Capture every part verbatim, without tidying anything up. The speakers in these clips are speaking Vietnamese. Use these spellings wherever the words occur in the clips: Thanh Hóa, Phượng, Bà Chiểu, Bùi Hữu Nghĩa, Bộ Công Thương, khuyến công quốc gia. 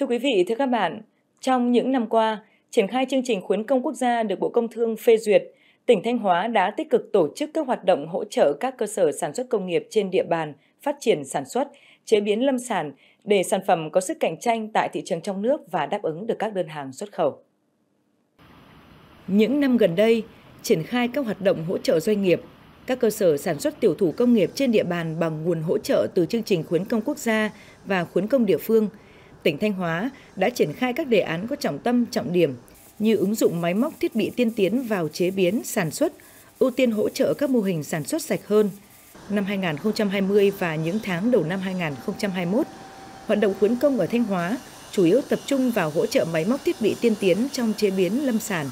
Thưa quý vị, thưa các bạn, trong những năm qua, triển khai chương trình khuyến công quốc gia được Bộ Công Thương phê duyệt, tỉnh Thanh Hóa đã tích cực tổ chức các hoạt động hỗ trợ các cơ sở sản xuất công nghiệp trên địa bàn phát triển sản xuất, chế biến lâm sản để sản phẩm có sức cạnh tranh tại thị trường trong nước và đáp ứng được các đơn hàng xuất khẩu. Những năm gần đây, triển khai các hoạt động hỗ trợ doanh nghiệp, các cơ sở sản xuất tiểu thủ công nghiệp trên địa bàn bằng nguồn hỗ trợ từ chương trình khuyến công quốc gia và khuyến công địa phương, tỉnh Thanh Hóa đã triển khai các đề án có trọng tâm, trọng điểm như ứng dụng máy móc thiết bị tiên tiến vào chế biến, sản xuất, ưu tiên hỗ trợ các mô hình sản xuất sạch hơn. Năm hai nghìn không trăm hai mươi và những tháng đầu năm hai nghìn không trăm hai mươi mốt, hoạt động khuyến công ở Thanh Hóa chủ yếu tập trung vào hỗ trợ máy móc thiết bị tiên tiến trong chế biến lâm sản.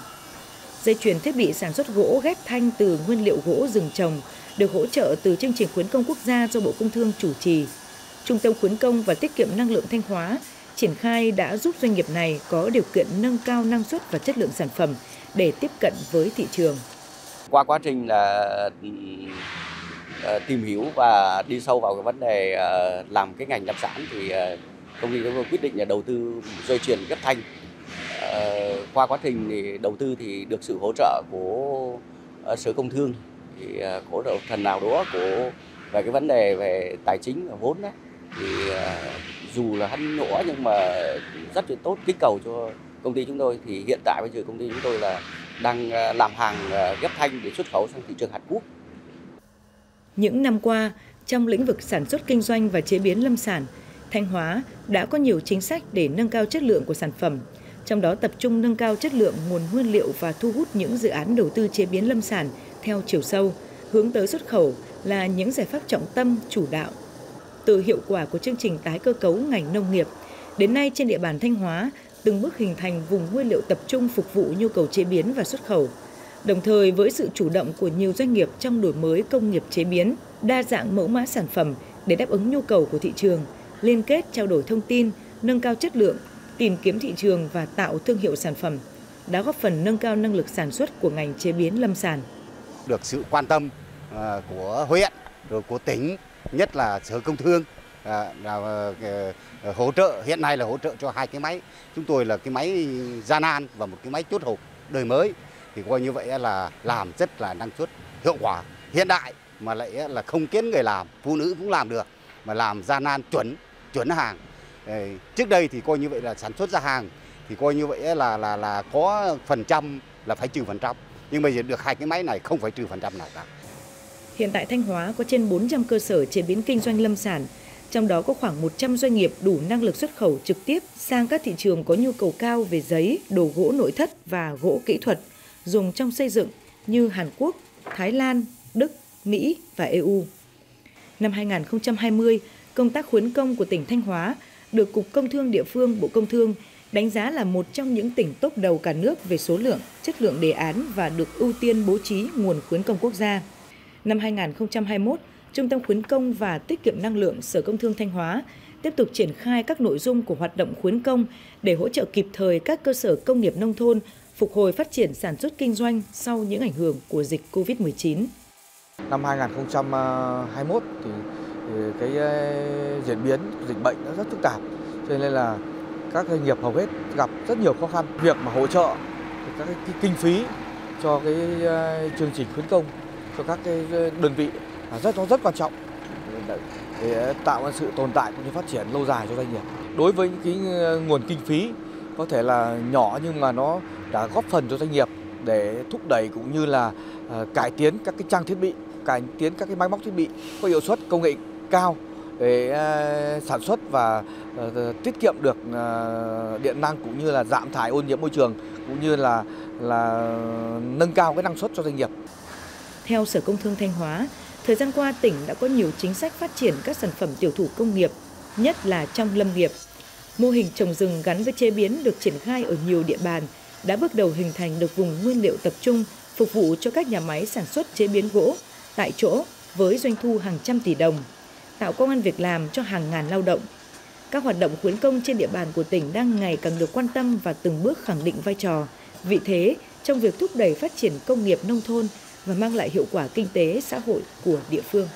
Dây chuyền thiết bị sản xuất gỗ ghép thanh từ nguyên liệu gỗ rừng trồng được hỗ trợ từ chương trình khuyến công quốc gia do Bộ Công Thương chủ trì. Trung tâm khuyến công và tiết kiệm năng lượng Thanh Hóa triển khai đã giúp doanh nghiệp này có điều kiện nâng cao năng suất và chất lượng sản phẩm để tiếp cận với thị trường. Qua quá trình là tìm hiểu và đi sâu vào cái vấn đề làm cái ngành lâm sản thì công ty chúng tôi quyết định là đầu tư dây chuyền ghép thanh. Qua quá trình thì đầu tư thì được sự hỗ trợ của Sở Công Thương, thì hỗ trợ phần nào đó của về cái vấn đề về tài chính và vốn đó, thì dù là hăn nhủa nhưng mà rất là tốt, kích cầu cho công ty chúng tôi. Thì hiện tại bây giờ công ty chúng tôi là đang làm hàng ghép thanh để xuất khẩu sang thị trường Hàn Quốc. Những năm qua, trong lĩnh vực sản xuất kinh doanh và chế biến lâm sản, Thanh Hóa đã có nhiều chính sách để nâng cao chất lượng của sản phẩm, trong đó tập trung nâng cao chất lượng nguồn nguyên liệu và thu hút những dự án đầu tư chế biến lâm sản theo chiều sâu, hướng tới xuất khẩu là những giải pháp trọng tâm chủ đạo. Từ hiệu quả của chương trình tái cơ cấu ngành nông nghiệp, đến nay trên địa bàn Thanh Hóa từng bước hình thành vùng nguyên liệu tập trung phục vụ nhu cầu chế biến và xuất khẩu. Đồng thời với sự chủ động của nhiều doanh nghiệp trong đổi mới công nghiệp chế biến, đa dạng mẫu mã sản phẩm để đáp ứng nhu cầu của thị trường, liên kết trao đổi thông tin, nâng cao chất lượng, tìm kiếm thị trường và tạo thương hiệu sản phẩm, đã góp phần nâng cao năng lực sản xuất của ngành chế biến lâm sản. Được sự quan tâm của huyện, rồi của tỉnh, nhất là Sở Công Thương là hỗ trợ, hiện nay là hỗ trợ cho hai cái máy. Chúng tôi là cái máy gian nan và một cái máy chốt hộp đời mới, thì coi như vậy là làm rất là năng suất, hiệu quả, hiện đại mà lại là không kén người làm, phụ nữ cũng làm được, mà làm gian nan chuẩn, chuẩn hàng. Trước đây thì coi như vậy là sản xuất ra hàng thì coi như vậy là là là có phần trăm là phải trừ phần trăm, nhưng bây giờ được hai cái máy này không phải trừ phần trăm nào cả. Hiện tại Thanh Hóa có trên bốn trăm cơ sở chế biến kinh doanh lâm sản, trong đó có khoảng một trăm doanh nghiệp đủ năng lực xuất khẩu trực tiếp sang các thị trường có nhu cầu cao về giấy, đồ gỗ nội thất và gỗ kỹ thuật dùng trong xây dựng như Hàn Quốc, Thái Lan, Đức, Mỹ và e u. Năm hai nghìn không trăm hai mươi, công tác khuyến công của tỉnh Thanh Hóa được Cục Công Thương địa phương, Bộ Công Thương đánh giá là một trong những tỉnh top đầu cả nước về số lượng, chất lượng đề án và được ưu tiên bố trí nguồn khuyến công quốc gia. Năm hai nghìn không trăm hai mươi mốt, Trung tâm Khuyến công và Tiết kiệm Năng lượng Sở Công Thương Thanh Hóa tiếp tục triển khai các nội dung của hoạt động khuyến công để hỗ trợ kịp thời các cơ sở công nghiệp nông thôn phục hồi phát triển sản xuất kinh doanh sau những ảnh hưởng của dịch Covid mười chín. Năm hai nghìn không trăm hai mươi mốt thì cái diễn biến dịch bệnh nó rất phức tạp, cho nên là các doanh nghiệp hầu hết gặp rất nhiều khó khăn. Việc mà hỗ trợ các cái kinh phí cho cái chương trình khuyến công cho các cái đơn vị là rất nó rất quan trọng để tạo ra sự tồn tại cũng như phát triển lâu dài cho doanh nghiệp. Đối với những cái nguồn kinh phí có thể là nhỏ nhưng mà nó đã góp phần cho doanh nghiệp để thúc đẩy cũng như là cải tiến các cái trang thiết bị, cải tiến các cái máy móc thiết bị có hiệu suất công nghệ cao để sản xuất và tiết kiệm được điện năng cũng như là giảm thải ô nhiễm môi trường cũng như là là nâng cao cái năng suất cho doanh nghiệp. Theo Sở Công Thương Thanh Hóa, thời gian qua tỉnh đã có nhiều chính sách phát triển các sản phẩm tiểu thủ công nghiệp, nhất là trong lâm nghiệp. Mô hình trồng rừng gắn với chế biến được triển khai ở nhiều địa bàn đã bước đầu hình thành được vùng nguyên liệu tập trung phục vụ cho các nhà máy sản xuất chế biến gỗ tại chỗ với doanh thu hàng trăm tỷ đồng, tạo công ăn việc làm cho hàng ngàn lao động. Các hoạt động khuyến công trên địa bàn của tỉnh đang ngày càng được quan tâm và từng bước khẳng định vai trò, vị thế trong việc thúc đẩy phát triển công nghiệp nông thôn và mang lại hiệu quả kinh tế xã hội của địa phương.